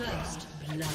First blood.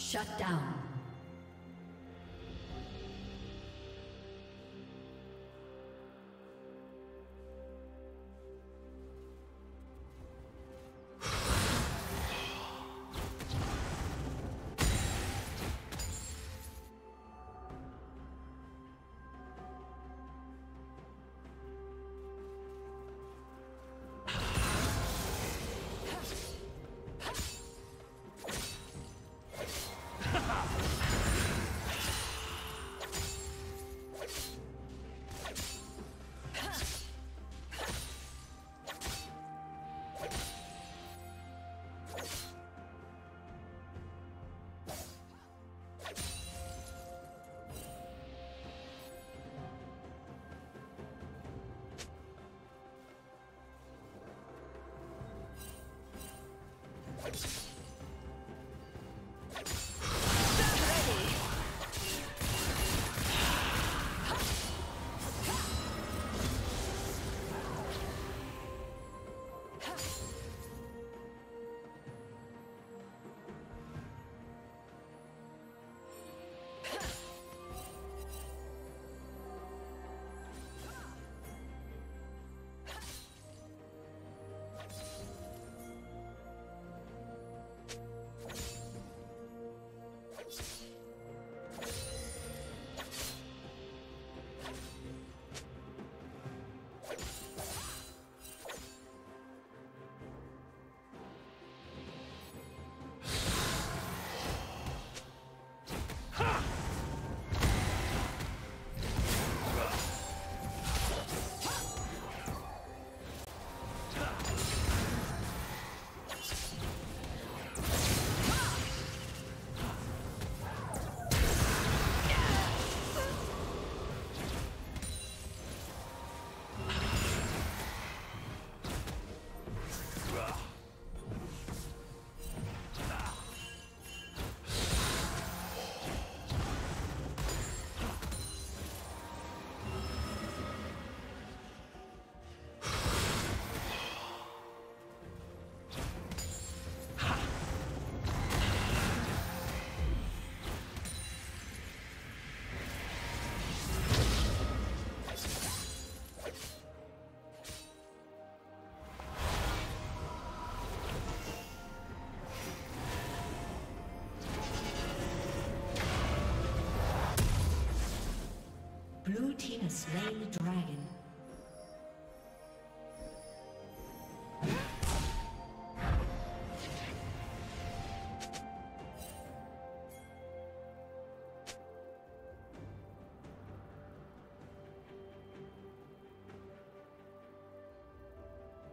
Shut down. Blue team has slain the dragon.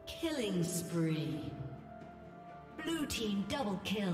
Killing spree. Blue team double kill.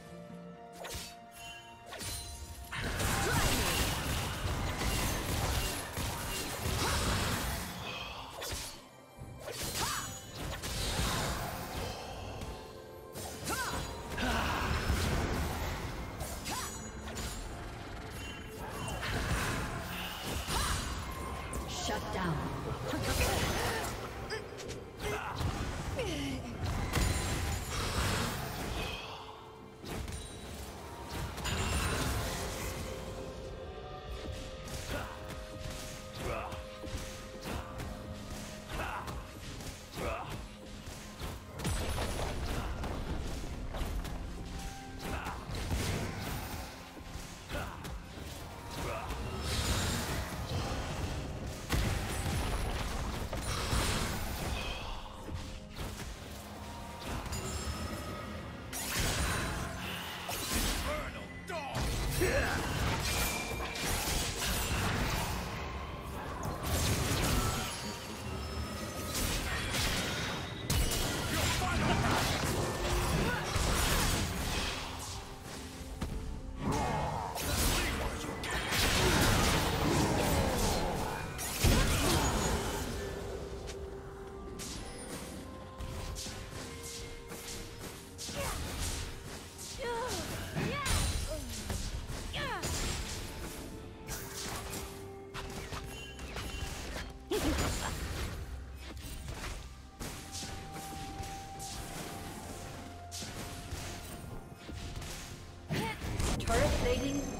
Shut down.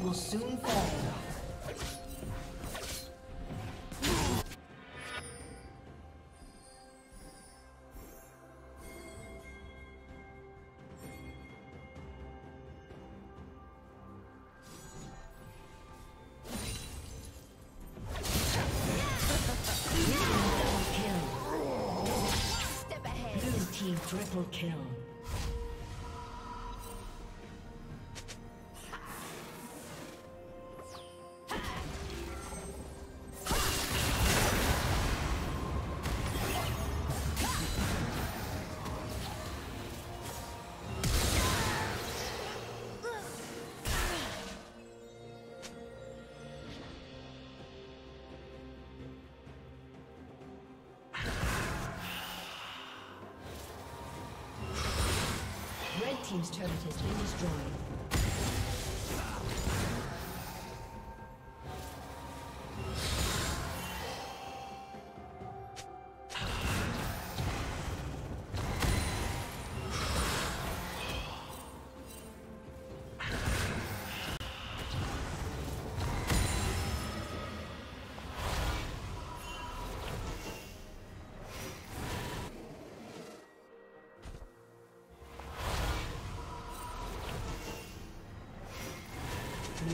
will soon fall. Triple kill. Team's turret has been destroyed. Blue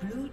Blue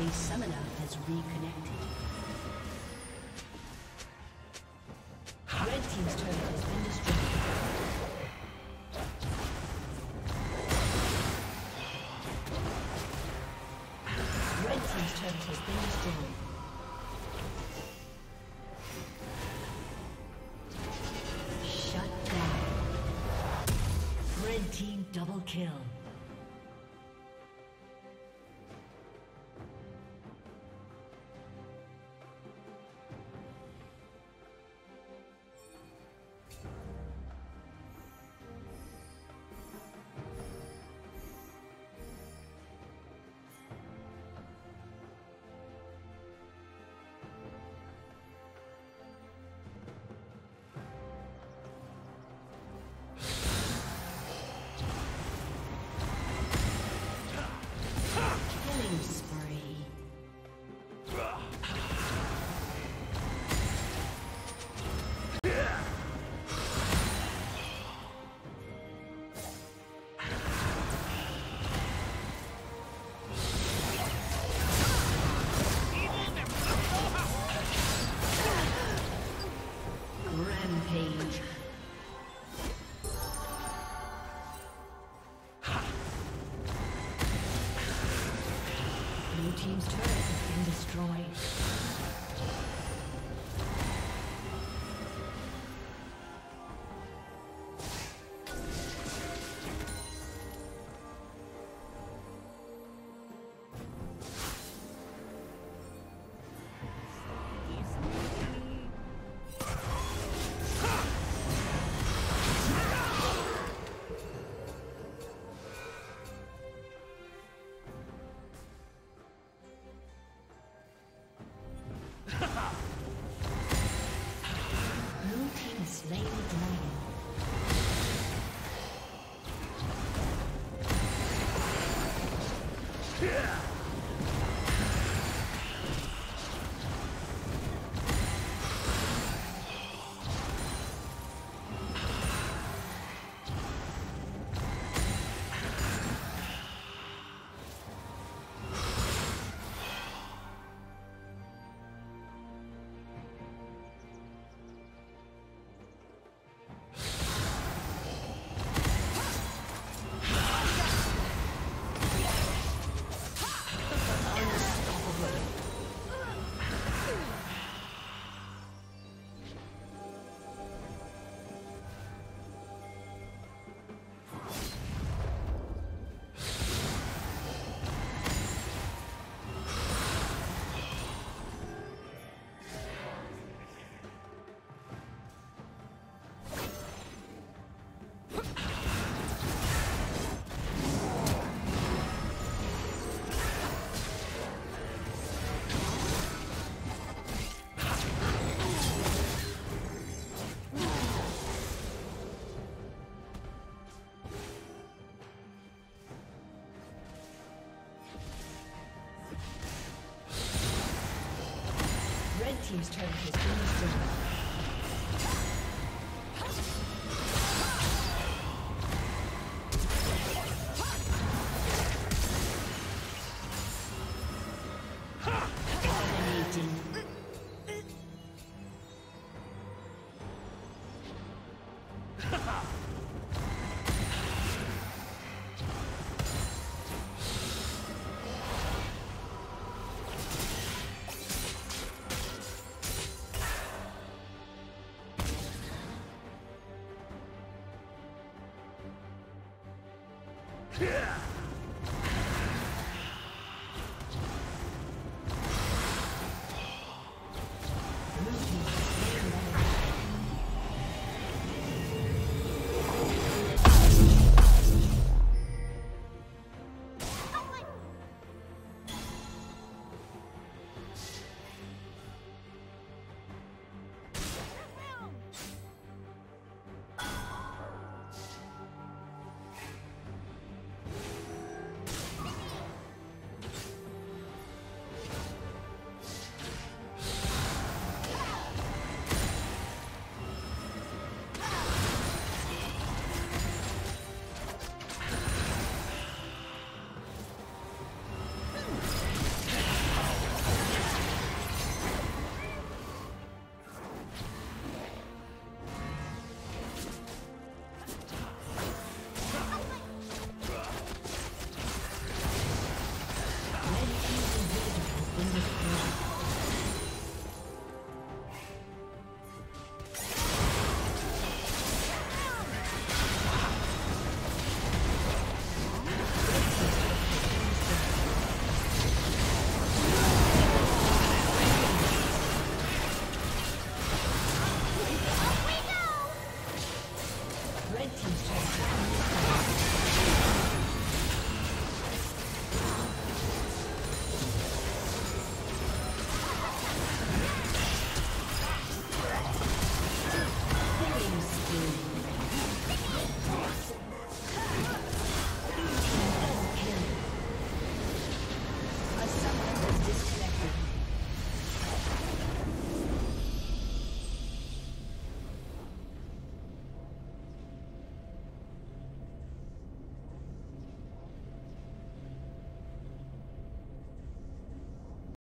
A summoner has reconnected. Red team's turret has been destroyed. Red team's turret has been destroyed. Shut down. Red team double kill. Team's turret has been destroyed. Team's turret has been destroyed. Yeah!